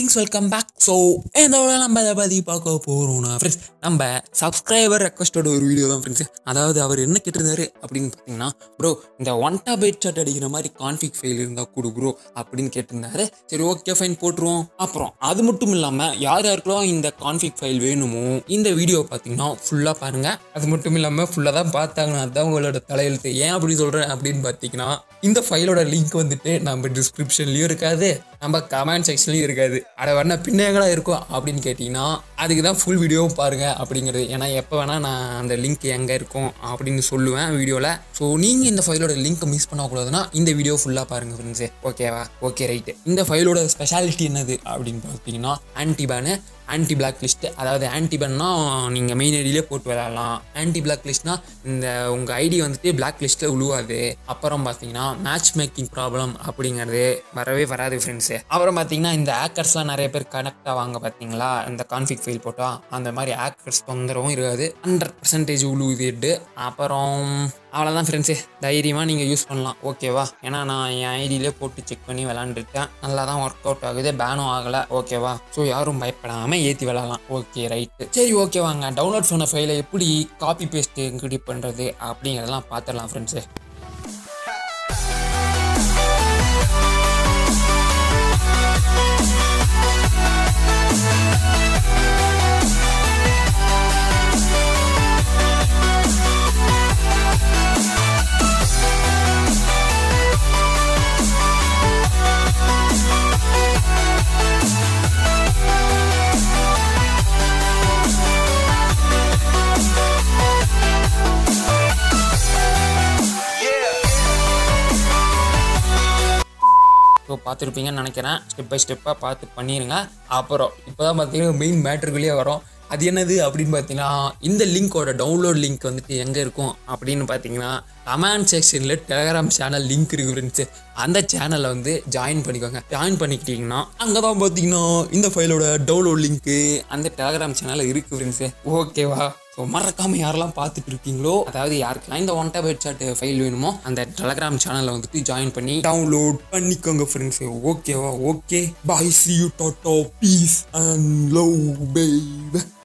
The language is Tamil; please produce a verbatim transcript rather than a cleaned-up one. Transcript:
greetings, welcome back. So endola namba dadi paaka porona friends, namba subscriber requested ஒரு வீடியோ தான் friends. அதாவது அவர் என்ன கேட்டிருந்தாரு அப்படினு பாத்தீங்கன்னா, bro இந்த one terabyte chat அடிக்கிற மாதிரி config file இருந்தா கொடு bro அப்படினு கேட்டிருந்தாரு. சரி ஓகே ஃபைன் போடுறோம். அப்புறம் அது மட்டும் இல்லாம யார் யாருக்கெல்லாம் இந்த config file வேணுமோ இந்த வீடியோ பாத்தீங்கன்னா ஃபுல்லா பாருங்க. அது மட்டும் இல்லாம ஃபுல்லா தான் பார்த்தாங்க, அதான் உங்களோட தலையெழுத்து. ஏன் அப்படி சொல்றேன் அப்படினு பாத்தீங்கன்னா, இந்த ஃபைலோட லிங்க் வந்துட்டு நம்ம டிஸ்கிரிப்ஷன்லயே இருக்காது, நம்ம கமெண்ட் செக்ஷன்லயே இருக்காது. அட வர்ண பின்னங்களா இருக்கும் அப்படினு கேட்டினா அதுக்கு தான் ஃபுல் வீடியோவும் பாருங்க அப்படிங்கிறது. ஏனா எப்ப வேணா நான் அந்த லிங்க் எங்க இருக்கும் அப்படினு சொல்லுவேன் வீடியோல. சோ நீங்க இந்த ஃபைலோட லிங்க் மிஸ் பண்ண கூடாதுனா இந்த வீடியோ ஃபுல்லா பாருங்க फ्रेंड्स. ஓகேவா? Okay right. இந்த ஃபைலோட ஸ்பெஷாலிட்டி என்னது அப்படினு பார்த்தீங்கன்னா, anti ban anti black list. அதாவது ஆன்டி பேன்னா நீங்கள் மெயின் ஐடியிலே போட்டு விளையாடலாம், ஆன்டி பிளாக் லிஸ்ட்னா இந்த உங்கள் ஐடி வந்துட்டு பிளாக் லிஸ்ட்டில் உழுவாது. அப்புறம் பார்த்தீங்கன்னா மேட்ச் மேக்கிங் ப்ராப்ளம் அப்படிங்கிறது வரவே வராது ஃப்ரெண்ட்ஸு. அப்புறம் பார்த்தீங்கன்னா இந்த ஹேக்கர்ஸ்லாம் நிறைய பேர் கனெக்ட் ஆவாங்க பார்த்தீங்களா, இந்த கான்ஃபிக் ஃபைல் போட்டால் அந்த மாதிரி ஹேக்கர்ஸ் தொந்தரவும் இருக்காது, ஹண்ட்ரட் பர்சன்டேஜ் உழுவுது. அப்புறம் அவ்வளோதான் ஃப்ரெண்ட்ஸு, தைரியமாக நீங்கள் யூஸ் பண்ணலாம் ஓகேவா. ஏன்னா நான் என் ஐடியிலே போட்டு செக் பண்ணி விளாண்டுருக்கேன், நல்லா தான் ஒர்க் அவுட் ஆகுது, பேனும் ஆகலை ஓகேவா. ஸோ யாரும் பயப்படாமல் ஏற்றி விளாடலாம். ஓகே ரைட்டு, சரி ஓகே வாங்க டவுன்லோட் பண்ண ஃபைலை எப்படி காப்பி பேஸ்ட்டு இன்க்ரீட் பண்ணுறது அப்படிங்கிறதெல்லாம் பார்த்துடலாம் ஃப்ரெண்ட்ஸு. ஸோ பார்த்துருப்பீங்கன்னு நினைக்கிறேன், ஸ்டெப் பை ஸ்டெப்பாக பார்த்து பண்ணிடுங்க. அப்புறம் இப்போ தான் பார்த்தீங்கன்னா மெயின் மேட்டருக்குள்ளேயே வரும். அது என்னது அப்படின்னு பார்த்தீங்கன்னா, இந்த லிங்க்கோட டவுன்லோட் லிங்க் வந்துட்டு எங்கே இருக்கும் அப்படின்னு பார்த்தீங்கன்னா, கமெண்ட் செக்ஷனில் டெலகிராம் சேனல் லிங்க் இருக்குது ஃப்ரெண்ட்ஸு. அந்த சேனலில் வந்து ஜாயின் பண்ணிக்கோங்க. ஜாயின் பண்ணிக்கிட்டிங்கன்னா அங்கே தான் பார்த்தீங்கன்னா இந்த ஃபைலோட டவுன்லோட் லிங்க்கு அந்த டெலகிராம் சேனலில் இருக்குது ஃப்ரெண்ட்ஸு. ஓகேவா? ஸோ மறக்காமல் யாரெல்லாம் பார்த்துட்டு இருக்கீங்களோ, அதாவது யாருக்கெல்லாம் இந்த ஒன் டெராபைட் சாட் ஃபைல் வேணுமோ அந்த டெலகிராம் சேனலில் வந்துட்டு ஜாயின் பண்ணி டவுன்லோட் பண்ணிக்கோங்க ஃப்ரெண்ட்ஸு. ஓகேவா? Okay bye, see you, tata, peace and love baby.